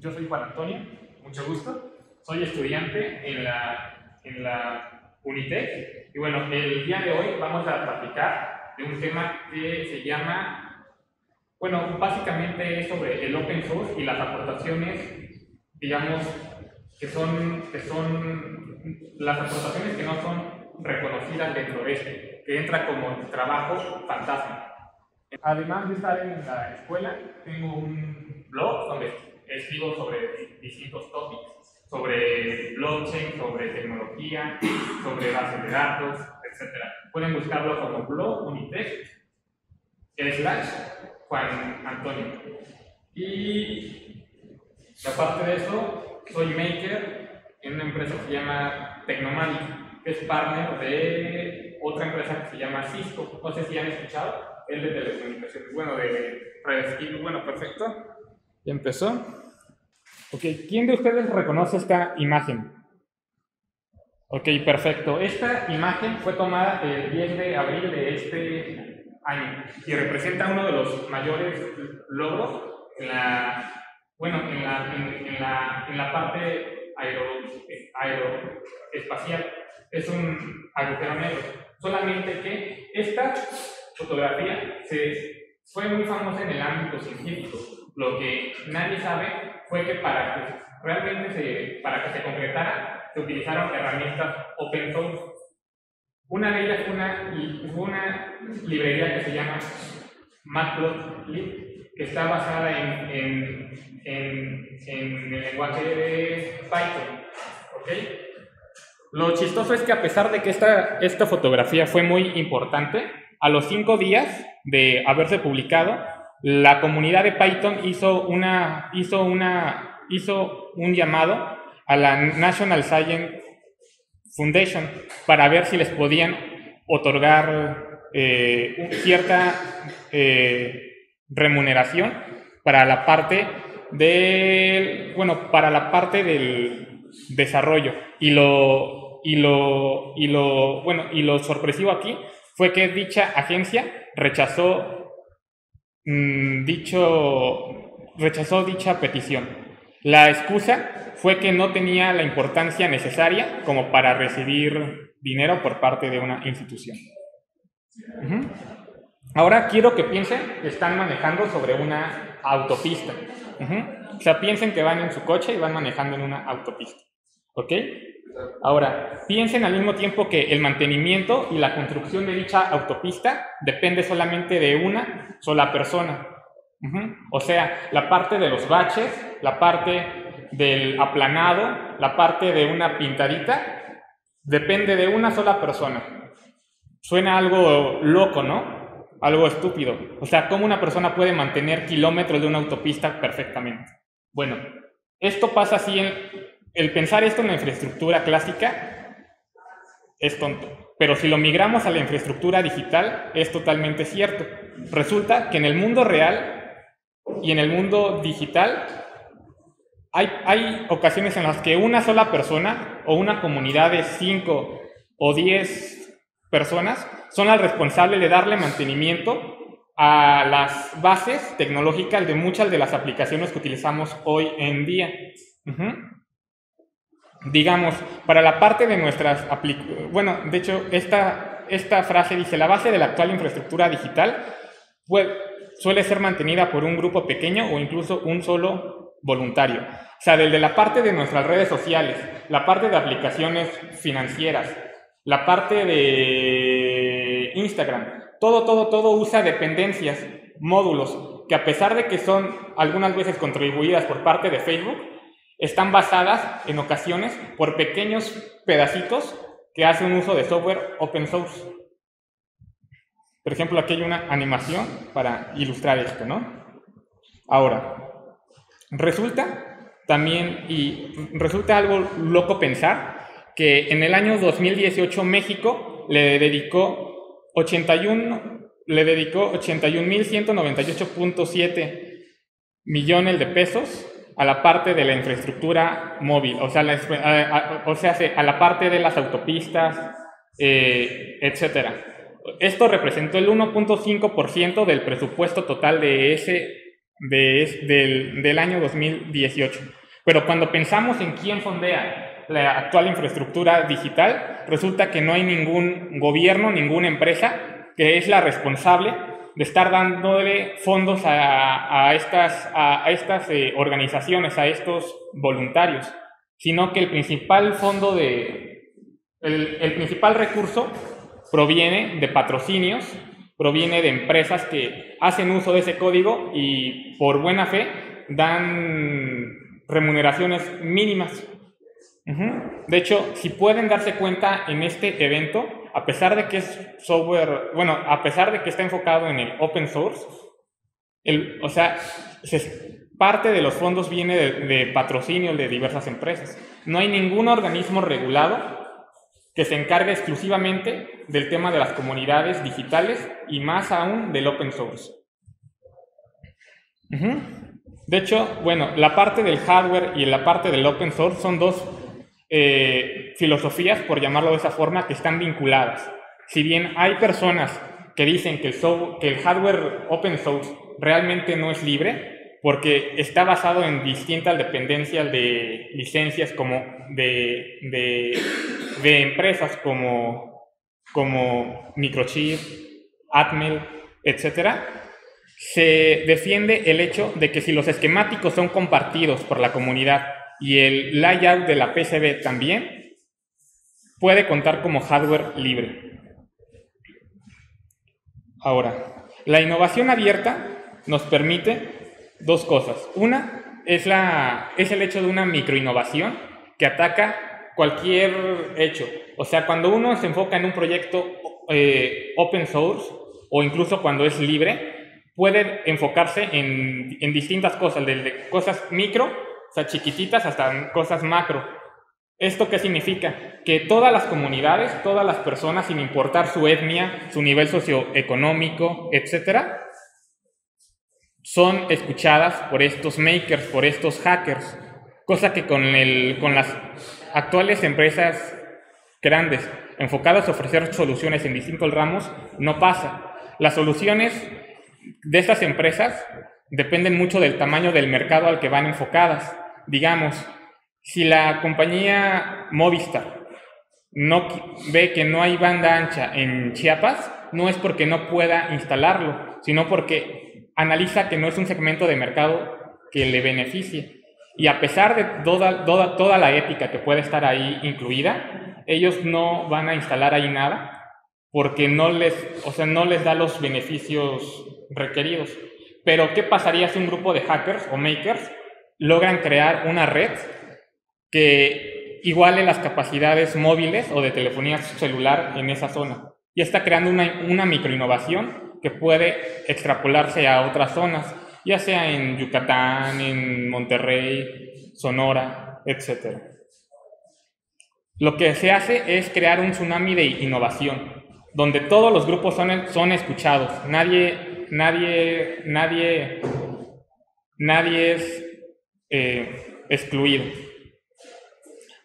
Yo soy Juan Antonio, mucho gusto. Soy estudiante en la UNITEC. Y bueno, el día de hoy vamos a platicar de un tema que se llama... Bueno, básicamente es sobre el open source y las aportaciones, digamos, que son las aportaciones que no son reconocidas dentro de este, que entra como trabajo fantasma. Además de estar en la escuela, tengo un blog donde escribo sobre distintos topics, sobre blockchain, sobre tecnología, sobre bases de datos, etc. Pueden buscarlo como blog unitext/Juan Antonio. Y aparte de eso, soy maker en una empresa que se llama Tecnomani, que es partner de otra empresa que se llama Cisco. No sé si han escuchado. El de telecomunicaciones, bueno, de redes, bueno, perfecto. ¿Ya empezó? Ok, ¿quién de ustedes reconoce esta imagen? Ok, perfecto. Esta imagen fue tomada el 10 de abril de este año y representa uno de los mayores logros en la parte aeroespacial. Es un agujero negro, solamente que esta fotografía fue muy famosa en el ámbito científico. Lo que nadie sabe fue que para que se concretara se utilizaron herramientas open source. Una de ellas fue una librería que se llama Matplotlib, que está basada en el lenguaje de Python. ¿Okay? Lo chistoso es que a pesar de que esta fotografía fue muy importante, a los 5 días de haberse publicado, la comunidad de Python hizo un llamado a la National Science Foundation para ver si les podían otorgar cierta remuneración para la parte del desarrollo. Y lo sorpresivo aquí fue que dicha agencia rechazó dicha petición. La excusa fue que no tenía la importancia necesaria como para recibir dinero por parte de una institución. Ahora quiero que piensen que están manejando sobre una autopista. O sea, piensen que van en su coche y van manejando en una autopista. ¿Ok? Ahora, piensen al mismo tiempo que el mantenimiento y la construcción de dicha autopista depende solamente de una sola persona. O sea, la parte de los baches, la parte del aplanado, la parte de una pintadita, depende de una sola persona. Suena algo loco, ¿no? Algo estúpido. O sea, ¿cómo una persona puede mantener kilómetros de una autopista perfectamente? Bueno, esto pasa así en... El pensar esto en la infraestructura clásica es tonto, pero si lo migramos a la infraestructura digital es totalmente cierto. Resulta que en el mundo real y en el mundo digital hay ocasiones en las que una sola persona o una comunidad de 5 o 10 personas son las responsables de darle mantenimiento a las bases tecnológicas de muchas de las aplicaciones que utilizamos hoy en día. Digamos, para la parte de nuestras aplicaciones... Bueno, de hecho, esta frase dice, la base de la actual infraestructura digital suele ser mantenida por un grupo pequeño o incluso un solo voluntario. O sea, desde la parte de nuestras redes sociales, la parte de aplicaciones financieras, la parte de Instagram, todo usa dependencias, módulos, que a pesar de que son algunas veces contribuidas por parte de Facebook, están basadas en ocasiones por pequeños pedacitos que hacen uso de software open source. Por ejemplo, aquí hay una animación para ilustrar esto, ¿no? Ahora, resulta algo loco pensar que en el año 2018 México le dedicó 81.198.7 millones de pesos a la parte de la infraestructura móvil, o sea, a la parte de las autopistas, etc. Esto representó el 1.5% del presupuesto total de ese del año 2018. Pero cuando pensamos en quién fondea la actual infraestructura digital, resulta que no hay ningún gobierno, ninguna empresa que es la responsable de estar dándole fondos a estas organizaciones, a estos voluntarios, sino que el principal fondo el principal recurso proviene de patrocinios, proviene de empresas que hacen uso de ese código y por buena fe dan remuneraciones mínimas. De hecho, si pueden darse cuenta en este evento, a pesar de que es software, bueno, a pesar de que está enfocado en el open source, parte de los fondos viene de patrocinio de diversas empresas. No hay ningún organismo regulado que se encargue exclusivamente del tema de las comunidades digitales y más aún del open source. De hecho, bueno, la parte del hardware y la parte del open source son dos filosofías, por llamarlo de esa forma, que están vinculadas. Si bien hay personas que dicen que el hardware open source realmente no es libre, porque está basado en distintas dependencias de licencias como de empresas como Microchip, Atmel, etc., se defiende el hecho de que si los esquemáticos son compartidos por la comunidad y el layout de la PCB también, puede contar como hardware libre. Ahora, la innovación abierta nos permite dos cosas. Una es el hecho de una microinnovación que ataca cualquier hecho. O sea, cuando uno se enfoca en un proyecto open source o incluso cuando es libre, pueden enfocarse en distintas cosas, desde cosas micro, o sea, chiquititas, hasta cosas macro. ¿Esto qué significa? Que todas las comunidades, todas las personas, sin importar su etnia, su nivel socioeconómico, etcétera, son escuchadas por estos makers, por estos hackers, cosa que con las actuales empresas grandes, enfocadas a ofrecer soluciones en distintos ramos, no pasa. Las soluciones de estas empresas dependen mucho del tamaño del mercado al que van enfocadas. Digamos, si la compañía Movistar no ve que no hay banda ancha en Chiapas, no es porque no pueda instalarlo, sino porque analiza que no es un segmento de mercado que le beneficie. Y a pesar de toda la ética que puede estar ahí incluida, ellos no van a instalar ahí nada porque no les da los beneficios requeridos. Pero, ¿qué pasaría si un grupo de hackers o makers logran crear una red que iguale las capacidades móviles o de telefonía celular en esa zona? Y está creando una microinnovación que puede extrapolarse a otras zonas, ya sea en Yucatán, en Monterrey, Sonora, etc. Lo que se hace es crear un tsunami de innovación, donde todos los grupos son escuchados. Nadie es excluido.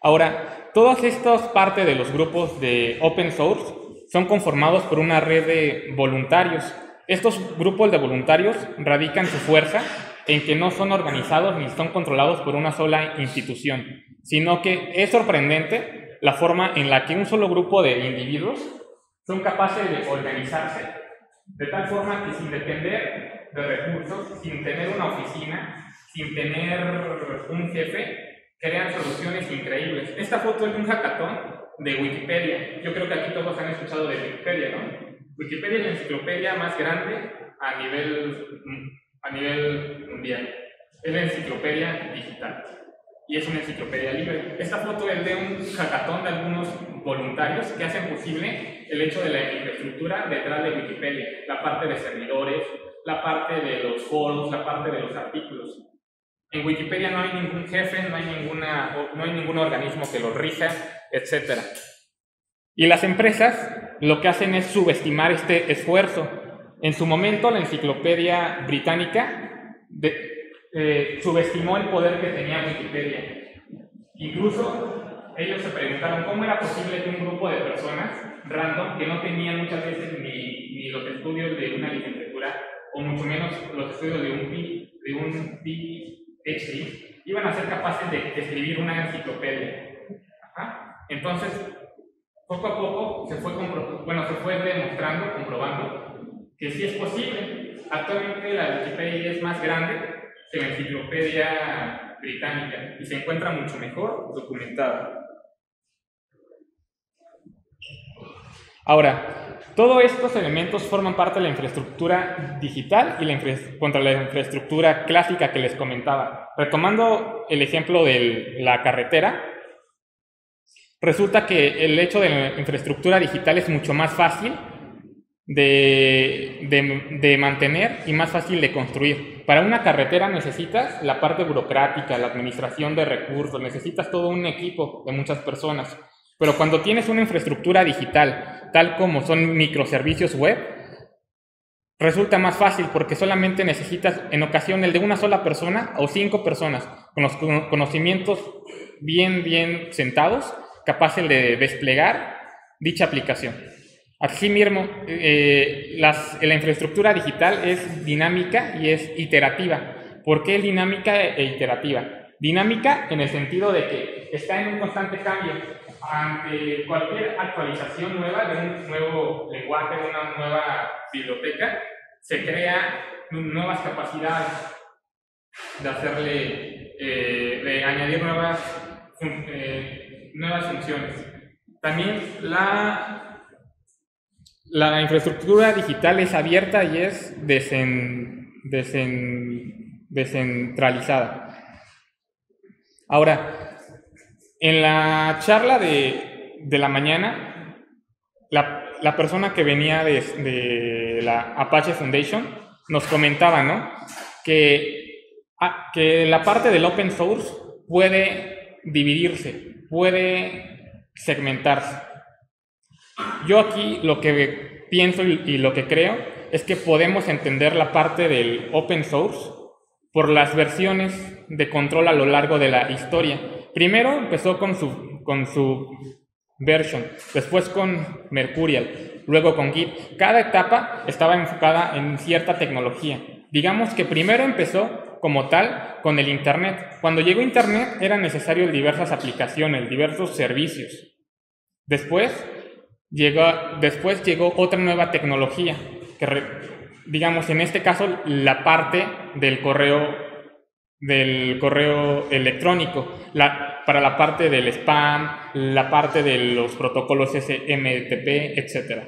Ahora, todas estas partes de los grupos de open source son conformados por una red de voluntarios. Estos grupos de voluntarios radican su fuerza en que no son organizados ni son controlados por una sola institución, sino que es sorprendente la forma en la que un solo grupo de individuos son capaces de organizarse de tal forma que sin depender de recursos, sin tener una oficina, sin tener un jefe, crean soluciones increíbles. Esta foto es de un hackathon de Wikipedia. Yo creo que aquí todos han escuchado de Wikipedia, ¿no? Wikipedia es la enciclopedia más grande a nivel mundial. Es la enciclopedia digital y es una enciclopedia libre. Esta foto es de un hackathon de algunos voluntarios que hacen posible el hecho de la infraestructura detrás de Wikipedia, la parte de servidores, la parte de los foros, la parte de los artículos. En Wikipedia no hay ningún jefe, no hay ningún organismo que lo rija, etc. Y las empresas lo que hacen es subestimar este esfuerzo. En su momento la enciclopedia británica subestimó el poder que tenía Wikipedia. Incluso ellos se preguntaron cómo era posible que un grupo de personas random que no tenían muchas veces ni los estudios de una licenciatura o mucho menos los estudios de un de un PhD, iban a ser capaces de escribir una enciclopedia. Ajá. Entonces, poco a poco se fue, demostrando, comprobando, que sí es posible. Actualmente la Wikipedia es más grande que la enciclopedia británica y se encuentra mucho mejor documentada. Ahora, todos estos elementos forman parte de la infraestructura digital y la infraestructura clásica que les comentaba. Retomando el ejemplo de la carretera, resulta que el hecho de la infraestructura digital es mucho más fácil de mantener y más fácil de construir. Para una carretera necesitas la parte burocrática, la administración de recursos, necesitas todo un equipo de muchas personas. Pero cuando tienes una infraestructura digital, tal como son microservicios web, resulta más fácil porque solamente necesitas, en ocasión, el de una sola persona o 5 personas con los conocimientos bien sentados, capaces de desplegar dicha aplicación. Así mismo, la infraestructura digital es dinámica y es iterativa. ¿Por qué dinámica e iterativa? Dinámica en el sentido de que está en un constante cambio. Ante cualquier actualización nueva de un nuevo lenguaje, de una nueva biblioteca, se crean nuevas capacidades de hacerle, de añadir nuevas funciones. También la infraestructura digital es abierta y es descentralizada. Ahora, en la charla de la mañana, la persona que venía de la Apache Foundation nos comentaba, ¿no?, que la parte del open source puede dividirse, puede segmentarse. Yo aquí lo que pienso y lo que creo es que podemos entender la parte del open source por las versiones de control a lo largo de la historia. Primero empezó con su version, después con Mercurial, luego con Git. Cada etapa estaba enfocada en cierta tecnología. Digamos que primero empezó como tal con el Internet. Cuando llegó Internet eran necesarias diversas aplicaciones, diversos servicios. Después llegó otra nueva tecnología, digamos, en este caso la parte del correo electrónico, para la parte del spam, la parte de los protocolos SMTP, etc.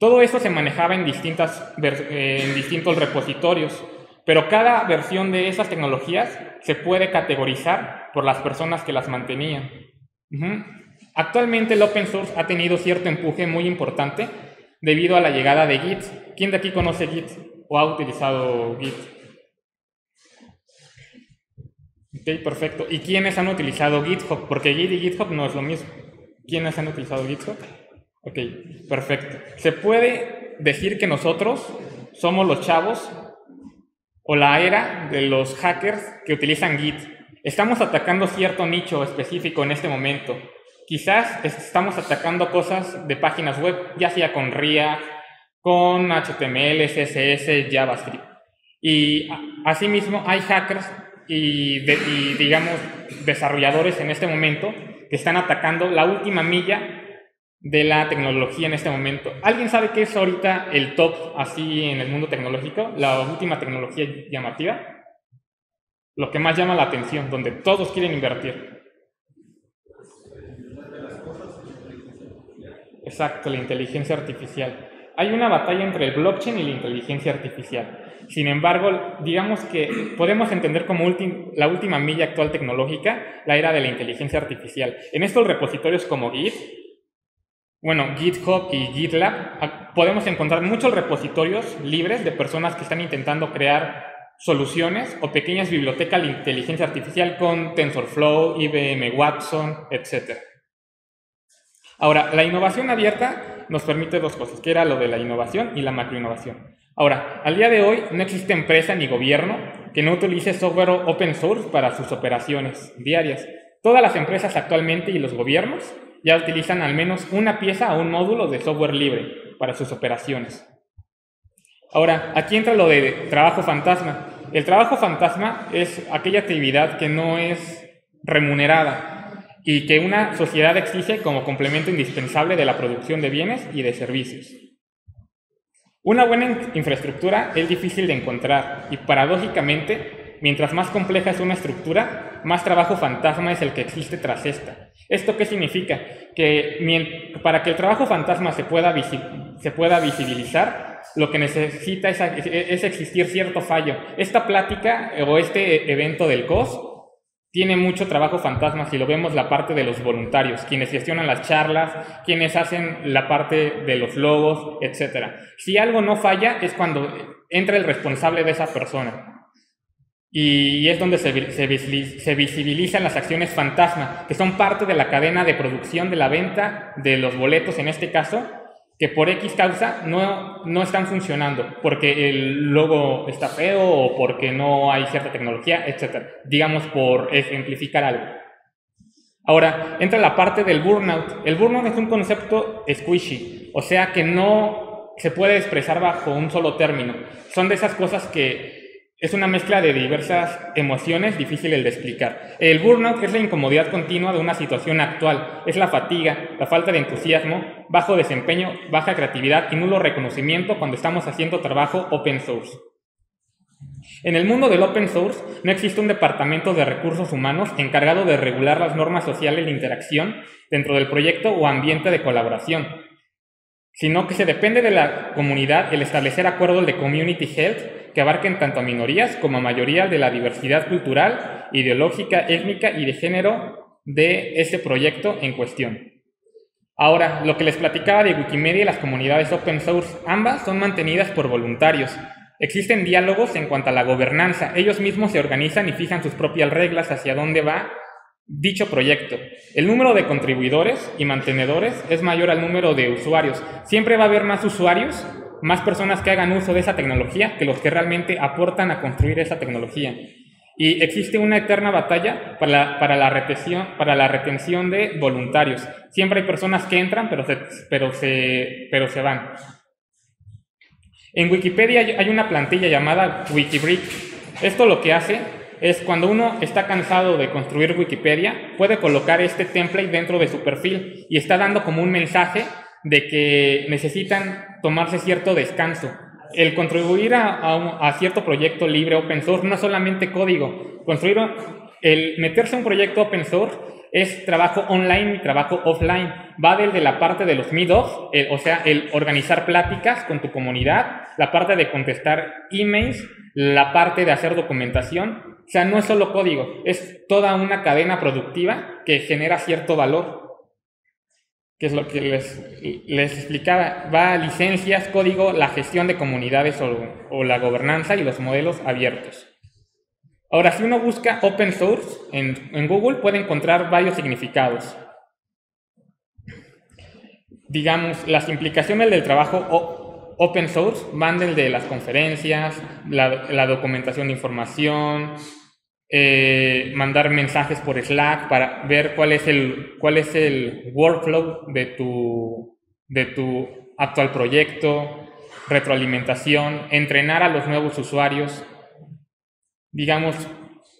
Todo eso se manejaba en distintos repositorios, pero cada versión de esas tecnologías se puede categorizar por las personas que las mantenían. Actualmente el open source ha tenido cierto empuje muy importante debido a la llegada de Git. ¿Quién de aquí conoce Git o ha utilizado Git? Ok, perfecto. ¿Y quiénes han utilizado GitHub? Porque Git y GitHub no es lo mismo. ¿Quiénes han utilizado GitHub? Ok, perfecto. Se puede decir que nosotros somos los chavos o la era de los hackers que utilizan Git. Estamos atacando cierto nicho específico en este momento. Quizás estamos atacando cosas de páginas web, ya sea con React, con HTML, CSS, JavaScript. Y asimismo hay hackers y digamos desarrolladores en este momento que están atacando la última milla de la tecnología en este momento. ¿Alguien sabe qué es ahorita el top así en el mundo tecnológico? La última tecnología llamativa. Lo que más llama la atención, donde todos quieren invertir. Exacto, la inteligencia artificial. Hay una batalla entre el blockchain y la inteligencia artificial. Sin embargo, digamos que podemos entender como la última milla actual tecnológica la era de la inteligencia artificial. En estos repositorios como Git, bueno, GitHub y GitLab, podemos encontrar muchos repositorios libres de personas que están intentando crear soluciones o pequeñas bibliotecas de inteligencia artificial con TensorFlow, IBM, Watson, etc. Ahora, la innovación abierta nos permite dos cosas, que era lo de la innovación y la macroinnovación. Ahora, al día de hoy no existe empresa ni gobierno que no utilice software open source para sus operaciones diarias. Todas las empresas actualmente y los gobiernos ya utilizan al menos una pieza o un módulo de software libre para sus operaciones. Ahora, aquí entra lo de trabajo fantasma. El trabajo fantasma es aquella actividad que no es remunerada y que una sociedad exige como complemento indispensable de la producción de bienes y de servicios. Una buena infraestructura es difícil de encontrar y, paradójicamente, mientras más compleja es una estructura, más trabajo fantasma es el que existe tras esta. ¿Esto qué significa? Que para que el trabajo fantasma se pueda visibilizar, lo que necesita es existir cierto fallo. Esta plática o este evento del COS tiene mucho trabajo fantasma si lo vemos la parte de los voluntarios, quienes gestionan las charlas, quienes hacen la parte de los logos, etc. Si algo no falla es cuando entra el responsable de esa persona. Y es donde se visibilizan las acciones fantasma, que son parte de la cadena de producción de la venta de los boletos, en este caso, que por X causa no están funcionando, porque el logo está feo o porque no hay cierta tecnología, etc. Digamos, por ejemplificar algo. Ahora, entra la parte del burnout. El burnout es un concepto squishy, o sea que no se puede expresar bajo un solo término. Son de esas cosas que es una mezcla de diversas emociones difíciles de explicar. El burnout es la incomodidad continua de una situación actual. Es la fatiga, la falta de entusiasmo, bajo desempeño, baja creatividad y nulo reconocimiento cuando estamos haciendo trabajo open source. En el mundo del open source no existe un departamento de recursos humanos encargado de regular las normas sociales de interacción dentro del proyecto o ambiente de colaboración, sino que se depende de la comunidad el establecer acuerdos de community health que abarquen tanto a minorías como a mayoría de la diversidad cultural, ideológica, étnica y de género de ese proyecto en cuestión. Ahora, lo que les platicaba de Wikimedia y las comunidades open source, ambas son mantenidas por voluntarios. Existen diálogos en cuanto a la gobernanza. Ellos mismos se organizan y fijan sus propias reglas hacia dónde va dicho proyecto. El número de contribuidores y mantenedores es mayor al número de usuarios. Siempre va a haber más usuarios, más personas que hagan uso de esa tecnología que los que realmente aportan a construir esa tecnología. Y existe una eterna batalla para la retención de voluntarios. Siempre hay personas que entran, pero se van. En Wikipedia hay una plantilla llamada WikiBreak. Esto lo que hace es, cuando uno está cansado de construir Wikipedia, puede colocar este template dentro de su perfil y está dando como un mensaje de que necesitan tomarse cierto descanso. El contribuir a cierto proyecto libre open source no es solamente código. El meterse a un proyecto open source es trabajo online y trabajo offline. Va desde la parte de los meetups, o sea, el organizar pláticas con tu comunidad, la parte de contestar emails, la parte de hacer documentación. O sea, no es solo código, es toda una cadena productiva que genera cierto valor, que es lo que les explicaba. Va a licencias, código, la gestión de comunidades o la gobernanza y los modelos abiertos. Ahora, si uno busca open source en Google, puede encontrar varios significados. Digamos, las implicaciones del trabajo open source van desde las conferencias, la documentación de información, mandar mensajes por Slack para ver cuál es el workflow de tu actual proyecto, retroalimentación, entrenar a los nuevos usuarios. Digamos,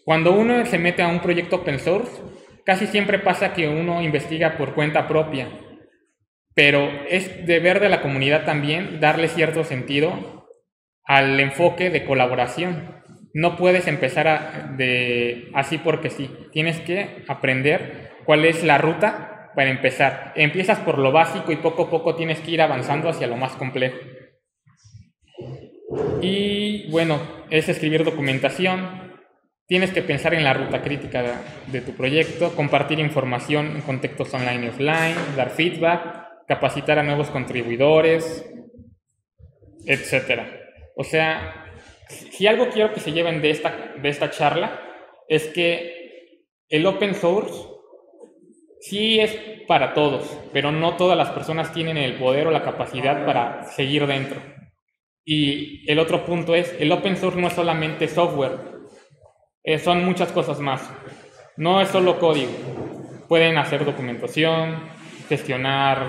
cuando uno se mete a un proyecto open source, casi siempre pasa que uno investiga por cuenta propia, pero es deber de la comunidad también darle cierto sentido al enfoque de colaboración. No puedes empezar así porque sí. Tienes que aprender cuál es la ruta para empezar. Empiezas por lo básico y poco a poco tienes que ir avanzando hacia lo más complejo. Y bueno, es escribir documentación. Tienes que pensar en la ruta crítica de tu proyecto, compartir información en contextos online y offline, dar feedback, capacitar a nuevos contribuidores, etc. O sea, si algo quiero que se lleven de esta charla es que el open source sí es para todos, pero no todas las personas tienen el poder o la capacidad para seguir dentro. Y el otro punto es, el open source no es solamente software, son muchas cosas más. No es solo código. Pueden hacer documentación, gestionar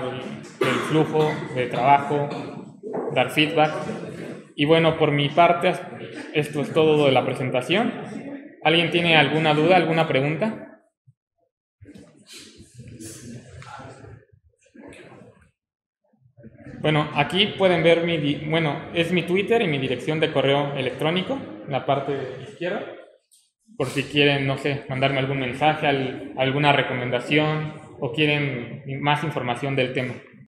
el flujo de trabajo, dar feedback. Y bueno, por mi parte, esto es todo de la presentación. ¿Alguien tiene alguna duda, alguna pregunta? Bueno, aquí pueden ver es mi Twitter y mi dirección de correo electrónico, en la parte izquierda, por si quieren, no sé, mandarme algún mensaje, alguna recomendación o quieren más información del tema.